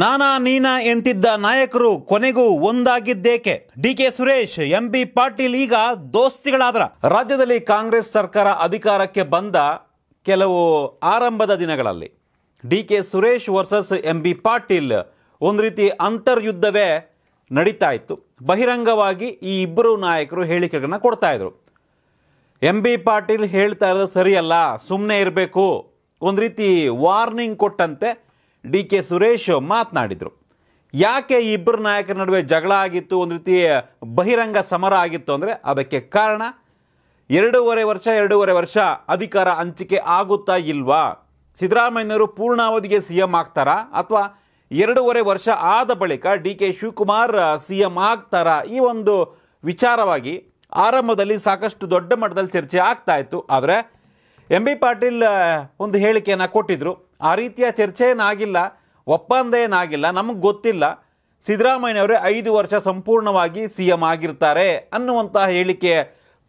ನಾನಾ ನೀನಾ ಎಂತಿದ್ದ ನಾಯಕರು ಕೊನೆಗೂ ಒಂದಾಗಿದ್ದೇಕೆ? ಡಿಕೆ ಸುರೇಶ್, ಎಂಬಿ ಪಾಟೀಲ್ ಈಗ ದೋಸ್ತಿಗಳಾದ್ರ. ರಾಜ್ಯದಲ್ಲಿ ಕಾಂಗ್ರೆಸ್ ಸರ್ಕಾರ ಅಧಿಕಾರಕ್ಕೆ ಬಂದ ಕೆಲವು ಆರಂಭದ ದಿನಗಳಲ್ಲಿ DK Suresh versus MB Patil ಒಂದು ರೀತಿ ಅಂತರ್ಯುದ್ಧವೇ ನಡೀತಾ ಇತ್ತು. ಬಹಿರಂಗವಾಗಿ ಈ ಇಬ್ಬರು ನಾಯಕರು ಹೇಳಿಕೆಗಳನ್ನ ಕೊಡ್ತಾ ಇದ್ರು. ಎಂಬಿ ಪಾಟೀಲ್ ಹೇಳ್ತಾ ಇರೋದು ಸರಿಯಲ್ಲ, ಸುಮ್ಮನೆ ಇರಬೇಕು, ಒಂದು ರೀತಿ ವಾರ್ನಿಂಗ್ ಕೊಟ್ಟಂತೆ ಡಿ ಕೆ ಸುರೇಶ್ ಮಾತನಾಡಿದರು. ಯಾಕೆ ಇಬ್ಬರು ನಾಯಕರ ನಡುವೆ ಜಗಳ ಆಗಿತ್ತು, ಒಂದು ರೀತಿ ಬಹಿರಂಗ ಸಮರ ಆಗಿತ್ತು ಅಂದರೆ ಅದಕ್ಕೆ ಕಾರಣ ಎರಡೂವರೆ ವರ್ಷ ಅಧಿಕಾರ ಹಂಚಿಕೆ ಆಗುತ್ತಾ ಇಲ್ವಾ, ಸಿದ್ದರಾಮಯ್ಯನವರು ಪೂರ್ಣಾವಧಿಗೆ CM ಆಗ್ತಾರಾ ಅಥವಾ 2.5 ವರ್ಷ ಆದ ಬಳಿಕ DK ಶಿವಕುಮಾರ್ CM ಆಗ್ತಾರಾ, ಈ ಒಂದು ವಿಚಾರವಾಗಿ ಆರಂಭದಲ್ಲಿ ಸಾಕಷ್ಟು ದೊಡ್ಡ ಮಟ್ಟದಲ್ಲಿ ಚರ್ಚೆ ಆಗ್ತಾ ಇತ್ತು. ಆದರೆ MB ಪಾಟೀಲ್ ಒಂದು ಹೇಳಿಕೆಯನ್ನು ಕೊಟ್ಟಿದ್ದರು. ಆ ರೀತಿಯ ಚರ್ಚೆ ಏನಾಗಿಲ್ಲ, ಒಪ್ಪಂದ ಏನಾಗಿಲ್ಲ, ನಮಗೆ ಗೊತ್ತಿಲ್ಲ, ಸಿದ್ದರಾಮಯ್ಯನವರೇ 5 ವರ್ಷ ಸಂಪೂರ್ಣವಾಗಿ CM ಆಗಿರ್ತಾರೆ ಅನ್ನುವಂಥ ಹೇಳಿಕೆ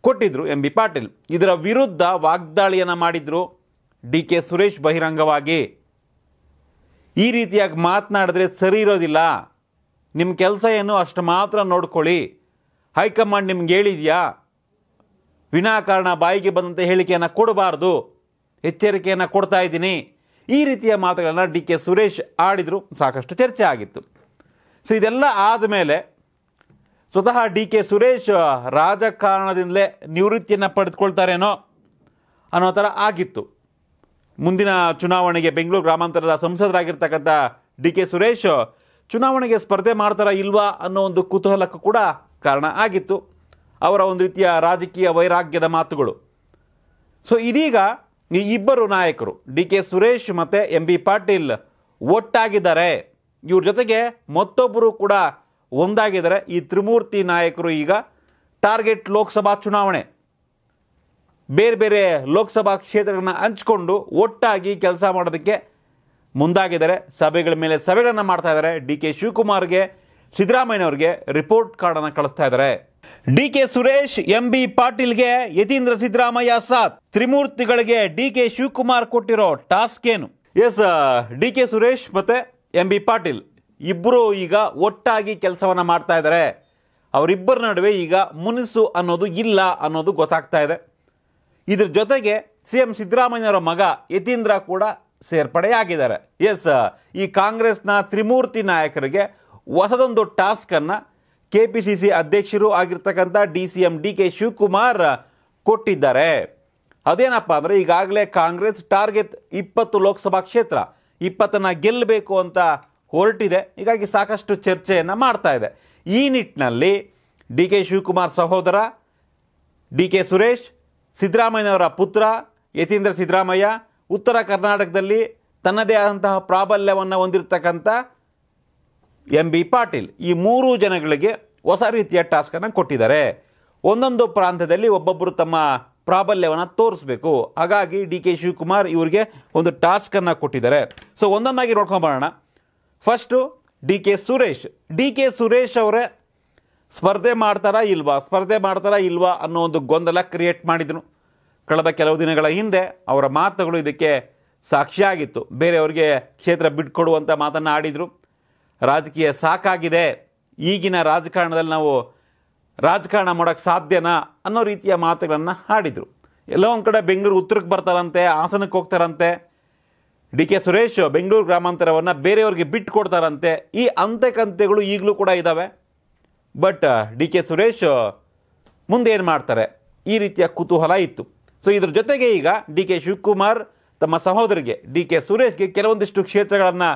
ಕೊಟ್ಟಿದ್ದರು MB ಪಾಟೀಲ್. ಇದರ ವಿರುದ್ಧ ವಾಗ್ದಾಳಿಯನ್ನು ಮಾಡಿದರು DK ಸುರೇಶ್. ಬಹಿರಂಗವಾಗಿ ಈ ರೀತಿಯಾಗಿ ಮಾತನಾಡಿದ್ರೆ ಸರಿ ಇರೋದಿಲ್ಲ, ನಿಮ್ಮ ಕೆಲಸ ಏನು ಅಷ್ಟು ಮಾತ್ರ ನೋಡ್ಕೊಳ್ಳಿ, ಹೈಕಮಾಂಡ್ ನಿಮ್ಗೆ ಹೇಳಿದೆಯಾ, ವಿನಾಕಾರಣ ಬಾಯಿಗೆ ಬಂದಂಥ ಹೇಳಿಕೆಯನ್ನು ಕೊಡಬಾರ್ದು, ಎಚ್ಚರಿಕೆಯನ್ನು ಕೊಡ್ತಾ ಇದ್ದೀನಿ, ಈ ರೀತಿಯ ಮಾತುಗಳನ್ನು DK ಸುರೇಶ್ ಆಡಿದರು. ಸಾಕಷ್ಟು ಚರ್ಚೆ ಆಗಿತ್ತು. ಸೊ ಇದೆಲ್ಲ ಆದಮೇಲೆ ಸ್ವತಃ DK ಸುರೇಶ್ ರಾಜಕಾರಣದಿಂದಲೇ ನಿವೃತ್ತಿಯನ್ನು ಪಡೆದುಕೊಳ್ತಾರೇನೋ ಅನ್ನೋ ಥರ ಆಗಿತ್ತು. ಮುಂದಿನ ಚುನಾವಣೆಗೆ ಬೆಂಗಳೂರು ಗ್ರಾಮಾಂತರದ ಸಂಸದರಾಗಿರ್ತಕ್ಕಂಥ DK ಸುರೇಶ್ ಚುನಾವಣೆಗೆ ಸ್ಪರ್ಧೆ ಮಾಡ್ತಾರಾ ಇಲ್ವಾ ಅನ್ನೋ ಒಂದು ಕುತೂಹಲಕ್ಕೂ ಕೂಡ ಕಾರಣ ಆಗಿತ್ತು ಅವರ ಒಂದು ರೀತಿಯ ರಾಜಕೀಯ ವೈರಾಗ್ಯದ ಮಾತುಗಳು. ಸೊ ಇದೀಗ ಈ ಇಬ್ಬರು ನಾಯಕರು DK ಸುರೇಶ್ ಮತ್ತು MB ಪಾಟೀಲ್ ಒಟ್ಟಾಗಿದ್ದಾರೆ. ಇವ್ರ ಜೊತೆಗೆ ಮತ್ತೊಬ್ಬರು ಕೂಡ ಒಂದಾಗಿದ್ದಾರೆ. ಈ ತ್ರಿಮೂರ್ತಿ ನಾಯಕರು ಈಗ ಟಾರ್ಗೆಟ್ ಲೋಕಸಭಾ ಚುನಾವಣೆ, ಬೇರೆ ಬೇರೆ ಲೋಕಸಭಾ ಕ್ಷೇತ್ರಗಳನ್ನ ಹಂಚ್ಕೊಂಡು ಒಟ್ಟಾಗಿ ಕೆಲಸ ಮಾಡೋದಕ್ಕೆ ಮುಂದಾಗಿದ್ದಾರೆ. ಸಭೆಗಳ ಮೇಲೆ ಸಭೆಗಳನ್ನು ಮಾಡ್ತಾ ಇದ್ದಾರೆ. DK ಶಿವಕುಮಾರ್ಗೆ, ಸಿದ್ದರಾಮಯ್ಯನವ್ರಿಗೆ ರಿಪೋರ್ಟ್ ಕಾರ್ಡನ್ನು ಕಳಿಸ್ತಾ ಇದ್ದಾರೆ. DK ಸುರೇಶ್, MB ಪಾಟೀಲ್ಗೆ ಯತೀಂದ್ರ ಸಿದ್ದರಾಮಯ್ಯ ಸಾಥ್. ತ್ರಿಮೂರ್ತಿಗಳಿಗೆ DK ಶಿವಕುಮಾರ್ ಕೊಟ್ಟಿರೋ ಟಾಸ್ಕ್ ಏನು? ಎಸ್, DK ಸುರೇಶ್ ಮತ್ತು MB ಪಾಟೀಲ್ ಇಬ್ಬರು ಈಗ ಒಟ್ಟಾಗಿ ಕೆಲಸವನ್ನು ಮಾಡ್ತಾ ಇದ್ದಾರೆ. ಅವರಿಬ್ಬರ ನಡುವೆ ಈಗ ಮುನಿಸು ಅನ್ನೋದು ಇಲ್ಲ ಅನ್ನೋದು ಗೊತ್ತಾಗ್ತಾ ಇದೆ. ಇದ್ರ ಜೊತೆಗೆ CM ಸಿದ್ದರಾಮಯ್ಯನವರ ಮಗ ಯತೀಂದ್ರ ಕೂಡ ಸೇರ್ಪಡೆಯಾಗಿದ್ದಾರೆ. ಎಸ್, ಈ ಕಾಂಗ್ರೆಸ್ನ ತ್ರಿಮೂರ್ತಿ ನಾಯಕರಿಗೆ ಹೊಸದೊಂದು ಟಾಸ್ಕನ್ನು KPCC ಅಧ್ಯಕ್ಷರು ಆಗಿರ್ತಕ್ಕಂಥ DCM DK ಶಿವಕುಮಾರ್ ಕೊಟ್ಟಿದ್ದಾರೆ. ಅದೇನಪ್ಪ ಅಂದರೆ, ಈಗಾಗಲೇ ಕಾಂಗ್ರೆಸ್ ಟಾರ್ಗೆಟ್ 20 ಲೋಕಸಭಾ ಕ್ಷೇತ್ರ, 20 ಗೆಲ್ಲಬೇಕು ಅಂತ ಹೊರಟಿದೆ. ಹೀಗಾಗಿ ಸಾಕಷ್ಟು ಚರ್ಚೆಯನ್ನು ಮಾಡ್ತಾ ಇದೆ. ಈ ನಿಟ್ಟಿನಲ್ಲಿ DK ಶಿವಕುಮಾರ್ ಸಹೋದರ DK ಸುರೇಶ್, ಸಿದ್ದರಾಮಯ್ಯನವರ ಪುತ್ರ ಯತೀಂದ್ರ ಸಿದ್ದರಾಮಯ್ಯ, ಉತ್ತರ ಕರ್ನಾಟಕದಲ್ಲಿ ತನ್ನದೇ ಆದಂತಹ ಪ್ರಾಬಲ್ಯವನ್ನು ಹೊಂದಿರತಕ್ಕಂಥ MB ಪಾಟೀಲ್, ಈ 3 ಜನಗಳಿಗೆ ಹೊಸ ರೀತಿಯ ಟಾಸ್ಕನ್ನು ಕೊಟ್ಟಿದ್ದಾರೆ. ಒಂದೊಂದು ಪ್ರಾಂತ್ಯದಲ್ಲಿ ಒಬ್ಬೊಬ್ಬರು ತಮ್ಮ ಪ್ರಾಬಲ್ಯವನ್ನು ತೋರಿಸಬೇಕು. ಹಾಗಾಗಿ DK ಶಿವಕುಮಾರ್ ಇವರಿಗೆ ಒಂದು ಟಾಸ್ಕನ್ನು ಕೊಟ್ಟಿದ್ದಾರೆ. ಸೊ ಒಂದೊಂದಾಗಿ ನೋಡ್ಕೊಂಬರೋಣ. ಫಸ್ಟು ಡಿ ಕೆ ಸುರೇಶ್ ಅವರೇ ಸ್ಪರ್ಧೆ ಮಾಡ್ತಾರಾ ಇಲ್ವಾ ಅನ್ನೋ ಒಂದು ಗೊಂದಲ ಕ್ರಿಯೇಟ್ ಮಾಡಿದ್ರು. ಕಳೆದ ಕೆಲವು ದಿನಗಳ ಹಿಂದೆ ಅವರ ಮಾತುಗಳು ಇದಕ್ಕೆ ಸಾಕ್ಷಿಯಾಗಿತ್ತು. ಬೇರೆಯವ್ರಿಗೆ ಕ್ಷೇತ್ರ ಬಿಟ್ಕೊಡುವಂಥ ಮಾತನ್ನು ಆಡಿದರು. ರಾಜಕೀಯ ಸಾಕಾಗಿದೆ, ಈಗಿನ ರಾಜಕಾರಣದಲ್ಲಿ ನಾವು ರಾಜಕಾರಣ ಮಾಡೋಕ್ಕೆ ಸಾಧ್ಯನಾ ಅನ್ನೋ ರೀತಿಯ ಮಾತುಗಳನ್ನು ಆಡಿದರು. ಎಲ್ಲೋ ಒಂದು ಕಡೆ ಬೆಂಗಳೂರು ಉತ್ತರಕ್ಕೆ ಬರ್ತಾರಂತೆ, ಹಾಸನಕ್ಕೆ ಹೋಗ್ತಾರಂತೆ, DK ಸುರೇಶ್ ಬೆಂಗಳೂರು ಗ್ರಾಮಾಂತರವನ್ನು ಬೇರೆಯವ್ರಿಗೆ ಬಿಟ್ಟು ಕೊಡ್ತಾರಂತೆ, ಈ ಅಂತೆಕಂತೆಗಳು ಈಗಲೂ ಕೂಡ ಇದ್ದಾವೆ. ಬಟ್ DK ಸುರೇಶ್ ಮುಂದೆ ಏನು ಮಾಡ್ತಾರೆ, ಈ ರೀತಿಯ ಕುತೂಹಲ ಇತ್ತು. ಸೊ ಇದ್ರ ಜೊತೆಗೆ ಈಗ DK ಶಿವಕುಮಾರ್ ತಮ್ಮ ಸಹೋದರಿಗೆ DK ಸುರೇಶ್ಗೆ ಕೆಲವೊಂದಿಷ್ಟು ಕ್ಷೇತ್ರಗಳನ್ನು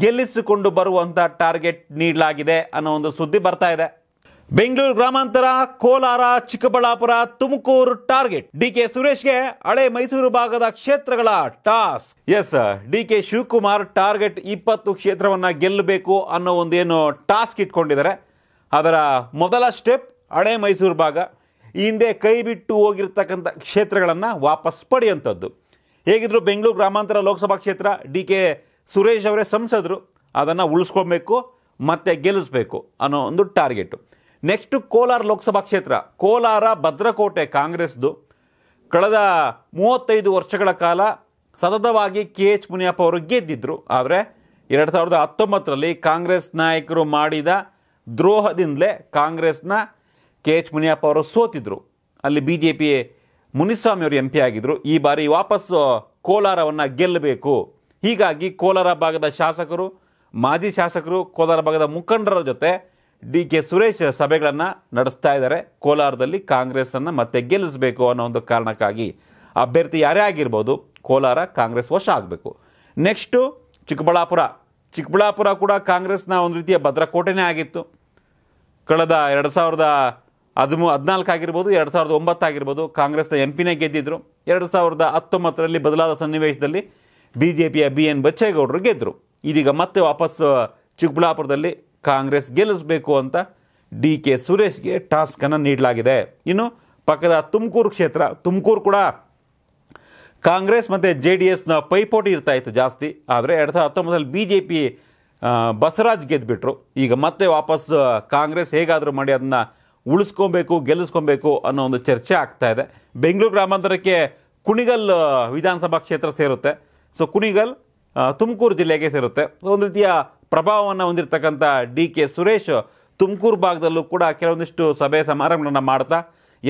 ಗೆಲ್ಲಿಸಿಕೊಂಡು ಬರುವಂಥ ಟಾರ್ಗೆಟ್ ನೀಡಲಾಗಿದೆ ಅನ್ನೋ ಒಂದು ಸುದ್ದಿ ಬರ್ತಾ ಇದೆ. ಬೆಂಗಳೂರು ಗ್ರಾಮಾಂತರ, ಕೋಲಾರ, ಚಿಕ್ಕಬಳ್ಳಾಪುರ, ತುಮಕೂರು ಟಾರ್ಗೆಟ್ DK ಸುರೇಶ್ಗೆ, ಹಳೆ ಮೈಸೂರು ಭಾಗದ ಕ್ಷೇತ್ರಗಳ task. Yes, DK Shivakumar target 20 ಕ್ಷೇತ್ರವನ್ನು ಗೆಲ್ಲಬೇಕು ಅನ್ನೋ ಒಂದೇನು ಟಾಸ್ಕ್ ಇಟ್ಕೊಂಡಿದ್ದಾರೆ. ಅದರ ಮೊದಲ ಸ್ಟೆಪ್ ಹಳೆ ಮೈಸೂರು ಭಾಗ, ಈ ಹಿಂದೆ ಕೈ ಬಿಟ್ಟು ಹೋಗಿರ್ತಕ್ಕಂಥ ಕ್ಷೇತ್ರಗಳನ್ನು ವಾಪಸ್ ಪಡೆಯುವಂಥದ್ದು. ಹೇಗಿದ್ರು ಬೆಂಗಳೂರು ಗ್ರಾಮಾಂತರ ಲೋಕಸಭಾ ಕ್ಷೇತ್ರ DK ಸುರೇಶ್ ಅವರೇ ಸಂಸದರು, ಅದನ್ನು ಉಳಿಸ್ಕೊಬೇಕು ಮತ್ತು ಗೆಲ್ಲಿಸಬೇಕು ಅನ್ನೋ ಒಂದು ಟಾರ್ಗೆಟು. ನೆಕ್ಸ್ಟು ಕೋಲಾರ ಲೋಕಸಭಾ ಕ್ಷೇತ್ರ, ಕೋಲಾರ ಭದ್ರಕೋಟೆ ಕಾಂಗ್ರೆಸ್ದು. ಕಳೆದ 35 ವರ್ಷಗಳ ಕಾಲ ಸತತವಾಗಿ KH ಮುನಿಯಪ್ಪ ಅವರು ಗೆದ್ದಿದ್ದರು. ಆದರೆ 2019 ಕಾಂಗ್ರೆಸ್ ನಾಯಕರು ಮಾಡಿದ ದ್ರೋಹದಿಂದಲೇ ಕಾಂಗ್ರೆಸ್ನ ಕೆಎಚ್ ಮುನಿಯಪ್ಪ ಅವರು ಸೋತಿದ್ರು. ಅಲ್ಲಿ ಬಿಜೆಪಿ ಮುನಿಸ್ವಾಮಿ ಅವರು ಎಂಪಿ ಆಗಿದ್ರು. ಈ ಬಾರಿ ವಾಪಸ್ ಕೋಲಾರವನ್ನು ಗೆಲ್ಲಬೇಕು. ಹೀಗಾಗಿ ಕೋಲಾರ ಭಾಗದ ಶಾಸಕರು, ಮಾಜಿ ಶಾಸಕರು, ಕೋಲಾರ ಭಾಗದ ಮುಖಂಡರ ಜೊತೆ ಡಿ ಕೆ ಸುರೇಶ್ ಸಭೆಗಳನ್ನು ನಡೆಸ್ತಾ ಇದ್ದಾರೆ. ಕೋಲಾರದಲ್ಲಿ ಕಾಂಗ್ರೆಸ್ಸನ್ನು ಮತ್ತೆ ಗೆಲ್ಲಿಸಬೇಕು ಅನ್ನೋ ಒಂದು ಕಾರಣಕ್ಕಾಗಿ ಅಭ್ಯರ್ಥಿ ಯಾರೇ ಆಗಿರ್ಬೋದು, ಕೋಲಾರ ಕಾಂಗ್ರೆಸ್ ವಶ ಆಗಬೇಕು. ನೆಕ್ಸ್ಟು ಚಿಕ್ಕಬಳ್ಳಾಪುರ ಕೂಡ ಕಾಂಗ್ರೆಸ್ನ ಒಂದು ರೀತಿಯ ಭದ್ರಕೋಟೆನೇ ಆಗಿತ್ತು. ಕಳೆದ 2014 ಆಗಿರ್ಬೋದು, 2009 ಆಗಿರ್ಬೋದು ಕಾಂಗ್ರೆಸ್ನ ಎಂ ಪಿನೇ ಗೆದ್ದಿದ್ರು. 2019 ಬದಲಾದ ಸನ್ನಿವೇಶದಲ್ಲಿ ಬಿ ಜೆ ಪಿಯ BN ಬಚ್ಚೇಗೌಡರು ಗೆದ್ದರು. ಇದೀಗ ಮತ್ತೆ ವಾಪಸ್ ಚಿಕ್ಕಬಳ್ಳಾಪುರದಲ್ಲಿ ಕಾಂಗ್ರೆಸ್ ಗೆಲ್ಲಿಸಬೇಕು ಅಂತ DK ಸುರೇಶ್ಗೆ ಟಾಸ್ಕನ್ನು ನೀಡಲಾಗಿದೆ. ಇನ್ನು ಪಕ್ಕದ ತುಮಕೂರು ಕ್ಷೇತ್ರ, ತುಮಕೂರು ಕೂಡ ಕಾಂಗ್ರೆಸ್ ಮತ್ತು JDSನ ಪೈಪೋಟಿ ಇರ್ತಾ ಇತ್ತು ಜಾಸ್ತಿ. ಆದರೆ 2019 BJP ಬಸವರಾಜ್ ಗೆದ್ದುಬಿಟ್ರು. ಈಗ ಮತ್ತೆ ವಾಪಸ್ ಕಾಂಗ್ರೆಸ್ ಹೇಗಾದರೂ ಮಾಡಿ ಅದನ್ನು ಉಳಿಸ್ಕೊಬೇಕು, ಗೆಲ್ಲಿಸ್ಕೊಬೇಕು ಅನ್ನೋ ಒಂದು ಚರ್ಚೆ ಆಗ್ತಾ ಇದೆ. ಬೆಂಗಳೂರು ಗ್ರಾಮಾಂತರಕ್ಕೆ ಕುಣಿಗಲ್ ವಿಧಾನಸಭಾ ಕ್ಷೇತ್ರ ಸೇರುತ್ತೆ. ಸೊ ಕುಣಿಗಲ್ ತುಮಕೂರು ಜಿಲ್ಲೆಗೆ ಸೇರುತ್ತೆ. ಒಂದು ರೀತಿಯ ಪ್ರಭಾವವನ್ನು ಹೊಂದಿರತಕ್ಕಂಥ DK ಸುರೇಶ್ ತುಮಕೂರು ಭಾಗದಲ್ಲೂ ಕೂಡ ಕೆಲವೊಂದಿಷ್ಟು ಸಭೆ ಸಮಾರಂಭಗಳನ್ನು ಮಾಡ್ತಾ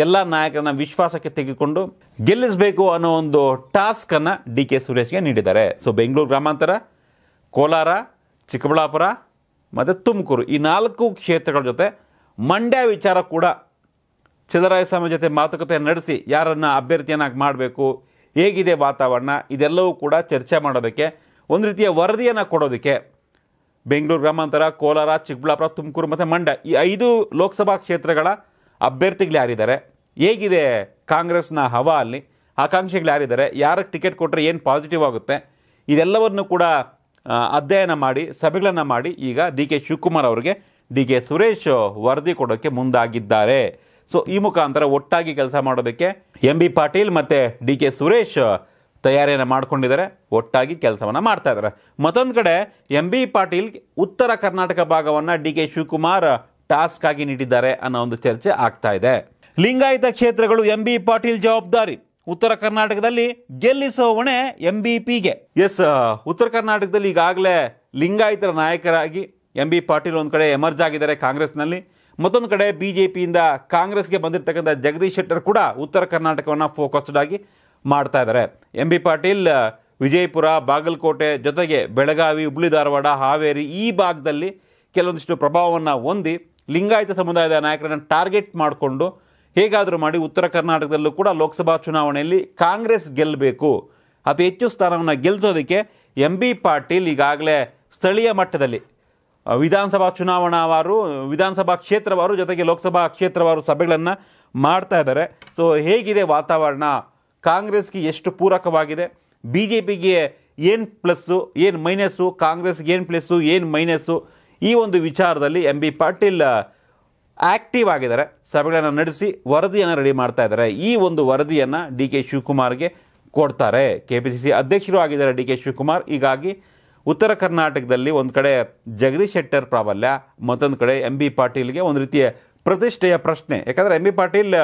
ಎಲ್ಲ ನಾಯಕರನ್ನ ವಿಶ್ವಾಸಕ್ಕೆ ತೆಗೆದುಕೊಂಡು ಗೆಲ್ಲಿಸಬೇಕು ಅನ್ನೋ ಒಂದು ಟಾಸ್ಕನ್ನು DK ಸುರೇಶ್ಗೆ ನೀಡಿದ್ದಾರೆ. ಸೊ ಬೆಂಗಳೂರು ಗ್ರಾಮಾಂತರ, ಕೋಲಾರ, ಚಿಕ್ಕಬಳ್ಳಾಪುರ ಮತ್ತು ತುಮಕೂರು ಈ 4 ಕ್ಷೇತ್ರಗಳ ಜೊತೆ ಮಂಡ್ಯ ವಿಚಾರ ಕೂಡ ಸಿದ್ದರಾಮಯ್ಯ ಜೊತೆ ಮಾತುಕತೆ ನಡೆಸಿ ಯಾರನ್ನು ಅಭ್ಯರ್ಥಿಯನ್ನಾಗಿ ಮಾಡಬೇಕು, ಹೇಗಿದೆ ವಾತಾವರಣ, ಇದೆಲ್ಲವೂ ಕೂಡ ಚರ್ಚೆ ಮಾಡೋದಕ್ಕೆ, ಒಂದು ರೀತಿಯ ವರದಿಯನ್ನು ಕೊಡೋದಕ್ಕೆ ಬೆಂಗಳೂರು ಗ್ರಾಮಾಂತರ, ಕೋಲಾರ, ಚಿಕ್ಕಬಳ್ಳಾಪುರ, ತುಮಕೂರು ಮತ್ತು ಮಂಡ್ಯ ಈ 5 ಲೋಕಸಭಾ ಕ್ಷೇತ್ರಗಳ ಅಭ್ಯರ್ಥಿಗಳು ಯಾರಿದ್ದಾರೆ, ಹೇಗಿದೆ ಕಾಂಗ್ರೆಸ್ನ ಹವಾ, ಅಲ್ಲಿ ಆಕಾಂಕ್ಷಿಗಳು ಯಾರಿದ್ದಾರೆ, ಯಾರಿಗೆ ಟಿಕೆಟ್ ಕೊಟ್ಟರೆ ಏನು ಪಾಸಿಟಿವ್ ಆಗುತ್ತೆ, ಇದೆಲ್ಲವನ್ನು ಕೂಡ ಅಧ್ಯಯನ ಮಾಡಿ ಸಭೆಗಳನ್ನು ಮಾಡಿ ಈಗ DK ಶಿವಕುಮಾರ್ ಅವರಿಗೆ DK ಸುರೇಶ್ ವರದಿ ಕೊಡೋಕ್ಕೆ ಮುಂದಾಗಿದ್ದಾರೆ. ಸೊ ಈ ಮುಖಾಂತರ ಒಟ್ಟಾಗಿ ಕೆಲಸ ಮಾಡೋದಕ್ಕೆ MB ಪಾಟೀಲ್ ಮತ್ತು DK ಸುರೇಶ್ ತಯಾರಿಯನ್ನು ಮಾಡ್ಕೊಂಡಿದ್ದಾರೆ, ಒಟ್ಟಾಗಿ ಕೆಲಸವನ್ನು ಮಾಡ್ತಾ ಇದ್ದಾರೆ. ಮತ್ತೊಂದು ಕಡೆ MB ಪಾಟೀಲ್ ಉತ್ತರ ಕರ್ನಾಟಕ ಭಾಗವನ್ನು DK ಶಿವಕುಮಾರ್ ಟಾಸ್ಕ್ ಆಗಿ ನೀಡಿದ್ದಾರೆ ಅನ್ನೋ ಒಂದು ಚರ್ಚೆ ಆಗ್ತಾ ಇದೆ. ಲಿಂಗಾಯತ ಕ್ಷೇತ್ರಗಳು MB ಪಾಟೀಲ್ ಜವಾಬ್ದಾರಿ, ಉತ್ತರ ಕರ್ನಾಟಕದಲ್ಲಿ ಗೆಲ್ಲಿಸೋ ಹೊಣೆ MB ಪಿಗೆ. ಎಸ್, ಉತ್ತರ ಕರ್ನಾಟಕದಲ್ಲಿ ಈಗಾಗಲೇ ಲಿಂಗಾಯತರ ನಾಯಕರಾಗಿ MB ಪಾಟೀಲ್ ಒಂದು ಕಡೆ ಎಮರ್ಜ್ ಆಗಿದ್ದಾರೆ ಕಾಂಗ್ರೆಸ್ನಲ್ಲಿ. ಮತ್ತೊಂದು ಕಡೆ BJPಯಿಂದ ಕಾಂಗ್ರೆಸ್ಗೆ ಬಂದಿರತಕ್ಕಂಥ ಜಗದೀಶ್ ಶೆಟ್ಟರ್ ಕೂಡ ಉತ್ತರ ಕರ್ನಾಟಕವನ್ನು ಫೋಕಸ್ಡ್ ಆಗಿ ಮಾಡ್ತಾ ಇದ್ದಾರೆ. MB ಪಾಟೀಲ್ ವಿಜಯಪುರ, ಬಾಗಲಕೋಟೆ ಜೊತೆಗೆ ಬೆಳಗಾವಿ, ಹುಬ್ಳಿ, ಧಾರವಾಡ, ಹಾವೇರಿ ಈ ಭಾಗದಲ್ಲಿ ಕೆಲವೊಂದಿಷ್ಟು ಪ್ರಭಾವವನ್ನು ಹೊಂದಿ ಲಿಂಗಾಯತ ಸಮುದಾಯದ ನಾಯಕರನ್ನು ಟಾರ್ಗೆಟ್ ಮಾಡಿಕೊಂಡು ಹೇಗಾದರೂ ಮಾಡಿ ಉತ್ತರ ಕರ್ನಾಟಕದಲ್ಲೂ ಕೂಡ ಲೋಕಸಭಾ ಚುನಾವಣೆಯಲ್ಲಿ ಕಾಂಗ್ರೆಸ್ ಗೆಲ್ಲಬೇಕು, ಅತಿ ಹೆಚ್ಚು ಸ್ಥಾನವನ್ನು ಗೆಲ್ಲಿಸೋದಕ್ಕೆ MB ಪಾಟೀಲ್ ಈಗಾಗಲೇ ಸ್ಥಳೀಯ ಮಟ್ಟದಲ್ಲಿ ವಿಧಾನಸಭಾ ಚುನಾವಣಾವಾರು, ವಿಧಾನಸಭಾ ಕ್ಷೇತ್ರವಾರು ಜೊತೆಗೆ ಲೋಕಸಭಾ ಕ್ಷೇತ್ರವಾರು ಸಭೆಗಳನ್ನು ಮಾಡ್ತಾ ಇದ್ದಾರೆ. ಸೊ ಹೇಗಿದೆ ವಾತಾವರಣ, ಕಾಂಗ್ರೆಸ್ಗೆ ಎಷ್ಟು ಪೂರಕವಾಗಿದೆ, BJPಗೆ ಏನು ಪ್ಲಸ್ಸು, ಏನು ಮೈನಸ್ಸು, ಕಾಂಗ್ರೆಸ್ಗೆ ಏನು ಪ್ಲಸ್ಸು, ಏನು ಮೈನಸ್ಸು, ಈ ಒಂದು ವಿಚಾರದಲ್ಲಿ MB ಪಾಟೀಲ್ ಆ್ಯಕ್ಟಿವ್ ಆಗಿದ್ದಾರೆ. ಸಭೆಗಳನ್ನು ನಡೆಸಿ ವರದಿಯನ್ನು ರೆಡಿ ಮಾಡ್ತಾ ಇದ್ದಾರೆ. ಈ ಒಂದು ವರದಿಯನ್ನು DK ಶಿವಕುಮಾರ್ಗೆ ಕೊಡ್ತಾರೆ. KPCC ಅಧ್ಯಕ್ಷರು ಆಗಿದ್ದಾರೆ DK ಶಿವಕುಮಾರ್. ಹೀಗಾಗಿ ಉತ್ತರ ಕರ್ನಾಟಕದಲ್ಲಿ ಒಂದು ಕಡೆ ಜಗದೀಶ್ ಶೆಟ್ಟರ್ ಪ್ರಾಬಲ್ಯ, ಮತ್ತೊಂದು ಕಡೆ MB ಪಾಟೀಲ್ಗೆ ಒಂದು ರೀತಿಯ ಪ್ರತಿಷ್ಠೆಯ ಪ್ರಶ್ನೆ. ಯಾಕಂದರೆ MB ಪಾಟೀಲ್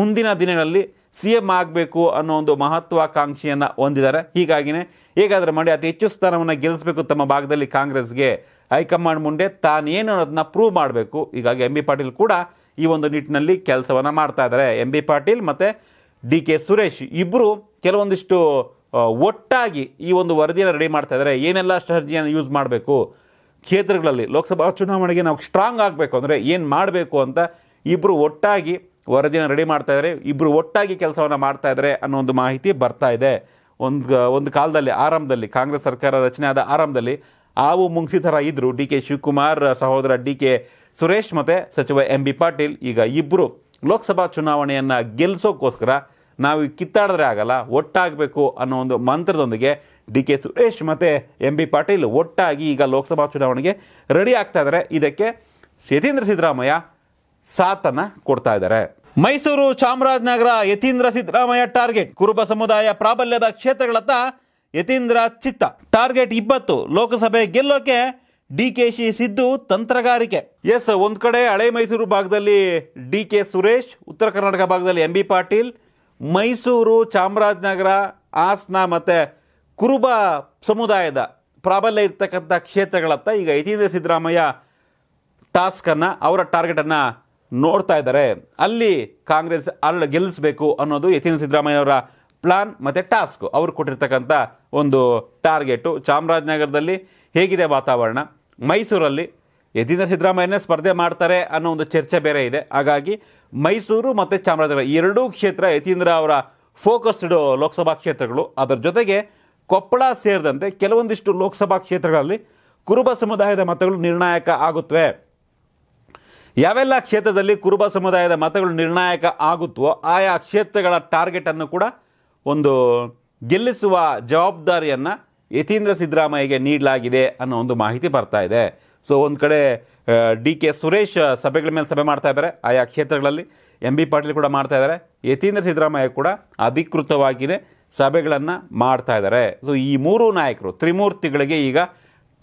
ಮುಂದಿನ ದಿನಗಳಲ್ಲಿ CM ಆಗಬೇಕು ಅನ್ನೋ ಒಂದು ಮಹತ್ವಾಕಾಂಕ್ಷೆಯನ್ನು ಹೊಂದಿದ್ದಾರೆ. ಹೀಗಾಗಿನೇ ಹೇಗಾದರೂ ಮಾಡಿ ಅತಿ ಹೆಚ್ಚು ಸ್ಥಾನವನ್ನು ಗೆಲ್ಲಿಸಬೇಕು ತಮ್ಮ ಭಾಗದಲ್ಲಿ ಕಾಂಗ್ರೆಸ್ಗೆ, ಹೈಕಮಾಂಡ್ ಮುಂದೆ ತಾನೇನು ಅನ್ನೋದನ್ನ ಪ್ರೂವ್ ಮಾಡಬೇಕು. ಹೀಗಾಗಿ MB ಪಾಟೀಲ್ ಕೂಡ ಈ ಒಂದು ನಿಟ್ಟಿನಲ್ಲಿ ಕೆಲಸವನ್ನು ಮಾಡ್ತಾ ಇದ್ದಾರೆ. MB ಪಾಟೀಲ್ ಮತ್ತು DK ಸುರೇಶ್ ಇಬ್ಬರು ಕೆಲವೊಂದಿಷ್ಟು ಒಟ್ಟಾಗಿ ಈ ಒಂದು ವರದಿಯನ್ನು ರೆಡಿ ಮಾಡ್ತಾ ಇದ್ದಾರೆ. ಏನೆಲ್ಲ ಸ್ಟ್ರಾಟಜಿಯನ್ನು ಯೂಸ್ ಮಾಡಬೇಕು, ಕ್ಷೇತ್ರಗಳಲ್ಲಿ ಲೋಕಸಭಾ ಚುನಾವಣೆಗೆ ನಾವು ಸ್ಟ್ರಾಂಗ್ ಆಗಬೇಕು ಅಂದರೆ ಏನು ಮಾಡಬೇಕು ಅಂತ ಇಬ್ಬರು ಒಟ್ಟಾಗಿ ವರದಿಯನ್ನು ರೆಡಿ ಮಾಡ್ತಾ ಇದ್ದಾರೆ. ಇಬ್ಬರು ಒಟ್ಟಾಗಿ ಕೆಲಸವನ್ನು ಮಾಡ್ತಾ ಇದ್ದಾರೆ ಅನ್ನೋ ಒಂದು ಮಾಹಿತಿ ಬರ್ತಾ ಇದೆ. ಒಂದು ಕಾಲದಲ್ಲಿ ಆರಂಭದಲ್ಲಿ ಕಾಂಗ್ರೆಸ್ ಸರ್ಕಾರ ರಚನೆ ಆದ ಆರಂಭದಲ್ಲಿ ಆವು ಮುಂಗ್ಸಿ ಥರ ಇದ್ದರು DK ಶಿವಕುಮಾರ್ ಸಹೋದರ DK ಸುರೇಶ್ ಮತ್ತು ಸಚಿವ MB ಪಾಟೀಲ್. ಈಗ ಇಬ್ಬರು ಲೋಕಸಭಾ ಚುನಾವಣೆಯನ್ನು ಗೆಲ್ಲಿಸೋಕ್ಕೋಸ್ಕರ ನಾವು ಕಿತ್ತಾಡಿದ್ರೆ ಆಗಲ್ಲ, ಒಟ್ಟಾಗಬೇಕು ಅನ್ನೋ ಒಂದು ಮಂತ್ರದೊಂದಿಗೆ DK ಸುರೇಶ್ ಮತ್ತು MB ಪಾಟೀಲ್ ಒಟ್ಟಾಗಿ ಈಗ ಲೋಕಸಭಾ ಚುನಾವಣೆಗೆ ರೆಡಿ ಆಗ್ತಾ ಇದ್ದಾರೆ. ಇದಕ್ಕೆ ಯತೀಂದ್ರ ಸಿದ್ದರಾಮಯ್ಯ ಸಾಥನ್ನು ಕೊಡ್ತಾ ಇದ್ದಾರೆ. ಮೈಸೂರು, ಚಾಮರಾಜನಗರ ಯತೀಂದ್ರ ಸಿದ್ದರಾಮಯ್ಯ ಟಾರ್ಗೆಟ್. ಕುರುಬ ಸಮುದಾಯ ಪ್ರಾಬಲ್ಯದ ಕ್ಷೇತ್ರಗಳತ್ತ ಯತೀಂದ್ರ ಚಿತ್ತ. ಟಾರ್ಗೆಟ್ 20 ಲೋಕಸಭೆ ಗೆಲ್ಲೋಕೆ DK ಸಿದ್ದು ತಂತ್ರಗಾರಿಕೆ. ಎಸ್, ಒಂದು ಕಡೆ ಹಳೆ ಮೈಸೂರು ಭಾಗದಲ್ಲಿ DK ಸುರೇಶ್, ಉತ್ತರ ಕರ್ನಾಟಕ ಭಾಗದಲ್ಲಿ MB ಪಾಟೀಲ್. ಮೈಸೂರು, ಚಾಮರಾಜನಗರ, ಹಾಸನ ಮತ್ತು ಕುರುಬ ಸಮುದಾಯದ ಪ್ರಾಬಲ್ಯ ಇರತಕ್ಕಂಥ ಕ್ಷೇತ್ರಗಳತ್ತ ಈಗ ಯತೀಂದ್ರ ಸಿದ್ದರಾಮಯ್ಯ ಟಾಸ್ಕನ್ನು ಅವರ ಟಾರ್ಗೆಟನ್ನು ನೋಡ್ತಾ ಇದ್ದಾರೆ. ಅಲ್ಲಿ ಕಾಂಗ್ರೆಸ್ ಅಲ್ಲಿ ಗೆಲ್ಲಿಸಬೇಕು ಅನ್ನೋದು ಯತೀಂದ್ರ ಸಿದ್ದರಾಮಯ್ಯವರ ಪ್ಲಾನ್ ಮತ್ತು ಟಾಸ್ಕ್. ಅವರು ಕೊಟ್ಟಿರ್ತಕ್ಕಂಥ ಒಂದು ಟಾರ್ಗೆಟು ಚಾಮರಾಜನಗರದಲ್ಲಿ ಹೇಗಿದೆ ವಾತಾವರಣ, ಮೈಸೂರಲ್ಲಿ ಯತೀಂದ್ರ ಸಿದ್ದರಾಮಯ್ಯನೇ ಸ್ಪರ್ಧೆ ಮಾಡ್ತಾರೆ ಅನ್ನೋ ಒಂದು ಚರ್ಚೆ ಬೇರೆ ಇದೆ. ಹಾಗಾಗಿ ಮೈಸೂರು ಮತ್ತು ಚಾಮರಾಜನಗರ ಎರಡೂ ಕ್ಷೇತ್ರ ಯತೀಂದ್ರ ಅವರ ಫೋಕಸ್ಡ್ ಲೋಕಸಭಾ ಕ್ಷೇತ್ರಗಳು. ಅದರ ಜೊತೆಗೆ ಕೊಪ್ಪಳ ಸೇರಿದಂತೆ ಕೆಲವೊಂದಿಷ್ಟು ಲೋಕಸಭಾ ಕ್ಷೇತ್ರಗಳಲ್ಲಿ ಕುರುಬ ಸಮುದಾಯದ ಮತಗಳು ನಿರ್ಣಾಯಕ ಆಗುತ್ತವೆ. ಯಾವೆಲ್ಲ ಕ್ಷೇತ್ರದಲ್ಲಿ ಕುರುಬ ಸಮುದಾಯದ ಮತಗಳು ನಿರ್ಣಾಯಕ ಆಗುತ್ತೋ ಆಯಾ ಕ್ಷೇತ್ರಗಳ ಟಾರ್ಗೆಟನ್ನು ಕೂಡ ಒಂದು ಗೆಲ್ಲಿಸುವ ಜವಾಬ್ದಾರಿಯನ್ನು ಯತೀಂದ್ರ ಸಿದ್ದರಾಮಯ್ಯಗೆ ನೀಡಲಾಗಿದೆ ಅನ್ನೋ ಒಂದು ಮಾಹಿತಿ ಬರ್ತಾ ಇದೆ. ಸೊ ಒಂದು ಕಡೆ DK ಸುರೇಶ್ ಸಭೆಗಳ ಮೇಲೆ ಸಭೆ ಮಾಡ್ತಾ ಇದ್ದಾರೆ ಆಯಾ ಕ್ಷೇತ್ರಗಳಲ್ಲಿ, MB ಪಾಟೀಲ್ ಕೂಡ ಮಾಡ್ತಾ ಇದ್ದಾರೆ, ಯತೀಂದ್ರ ಸಿದ್ದರಾಮಯ್ಯ ಕೂಡ ಅಧಿಕೃತವಾಗಿಯೇ ಸಭೆಗಳನ್ನು ಮಾಡ್ತಾ ಇದ್ದಾರೆ. ಸೊ ಈ ಮೂರು ನಾಯಕರು ತ್ರಿಮೂರ್ತಿಗಳಿಗೆ ಈಗ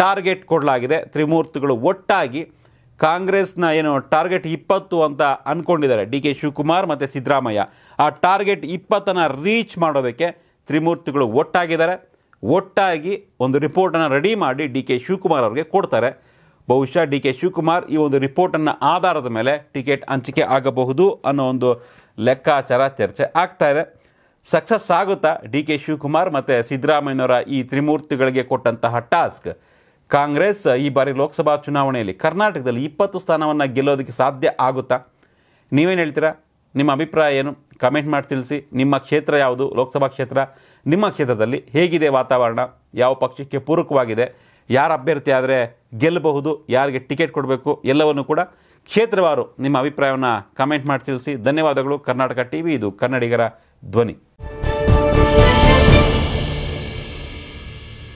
ಟಾರ್ಗೆಟ್ ಕೊಡಲಾಗಿದೆ. ತ್ರಿಮೂರ್ತಿಗಳು ಒಟ್ಟಾಗಿ ಕಾಂಗ್ರೆಸ್ನ ಏನು ಟಾರ್ಗೆಟ್ 20 ಅಂತ ಅಂದ್ಕೊಂಡಿದ್ದಾರೆ DK ಶಿವಕುಮಾರ್ ಮತ್ತು ಸಿದ್ದರಾಮಯ್ಯ, ಆ ಟಾರ್ಗೆಟ್ 20ಅನ್ನು ರೀಚ್ ಮಾಡೋದಕ್ಕೆ ತ್ರಿಮೂರ್ತಿಗಳು ಒಟ್ಟಾಗಿದ್ದಾರೆ. ಒಟ್ಟಾಗಿ ಒಂದು ರಿಪೋರ್ಟನ್ನು ರೆಡಿ ಮಾಡಿ DK ಶಿವಕುಮಾರ್ ಅವರಿಗೆ ಕೊಡ್ತಾರೆ. ಬಹುಶಃ DK ಶಿವಕುಮಾರ್ ಈ ಒಂದು ರಿಪೋರ್ಟನ್ನು ಆಧಾರದ ಮೇಲೆ ಟಿಕೆಟ್ ಹಂಚಿಕೆ ಆಗಬಹುದು ಅನ್ನೋ ಒಂದು ಲೆಕ್ಕಾಚಾರ ಚರ್ಚೆ ಆಗ್ತಾ ಇದೆ. ಸಕ್ಸಸ್ ಆಗುತ್ತಾ DK ಶಿವಕುಮಾರ್ ಮತ್ತು ಸಿದ್ದರಾಮಯ್ಯನವರ ಈ ತ್ರಿಮೂರ್ತಿಗಳಿಗೆ ಕೊಟ್ಟಂತಹ ಟಾಸ್ಕ್? ಕಾಂಗ್ರೆಸ್ ಈ ಬಾರಿ ಲೋಕಸಭಾ ಚುನಾವಣೆಯಲ್ಲಿ ಕರ್ನಾಟಕದಲ್ಲಿ 20 ಸ್ಥಾನವನ್ನು ಗೆಲ್ಲೋದಕ್ಕೆ ಸಾಧ್ಯ ಆಗುತ್ತಾ? ನೀವೇನು ಹೇಳ್ತೀರಾ? ನಿಮ್ಮ ಅಭಿಪ್ರಾಯ ಏನು? ಕಮೆಂಟ್ ಮಾಡಿ ತಿಳಿಸಿ. ನಿಮ್ಮ ಕ್ಷೇತ್ರ ಯಾವುದು, ಲೋಕಸಭಾ ಕ್ಷೇತ್ರ? ನಿಮ್ಮ ಕ್ಷೇತ್ರದಲ್ಲಿ ಹೇಗಿದೆ ವಾತಾವರಣ, ಯಾವ ಪಕ್ಷಕ್ಕೆ ಪೂರಕವಾಗಿದೆ, ಯಾರು ಅಭ್ಯರ್ಥಿ ಆದರೆ ಗೆಲ್ಲಬಹುದು, ಯಾರಿಗೆ ಟಿಕೆಟ್ ಕೊಡಬೇಕು, ಎಲ್ಲವನ್ನು ಕೂಡ ಕ್ಷೇತ್ರವಾರು ನಿಮ್ಮ ಅಭಿಪ್ರಾಯವನ್ನು ಕಮೆಂಟ್ ಮಾಡಿ ತಿಳಿಸಿ. ಧನ್ಯವಾದಗಳು. ಕರ್ನಾಟಕ TV ಇದು ಕನ್ನಡಿಗರ ಧ್ವನಿ.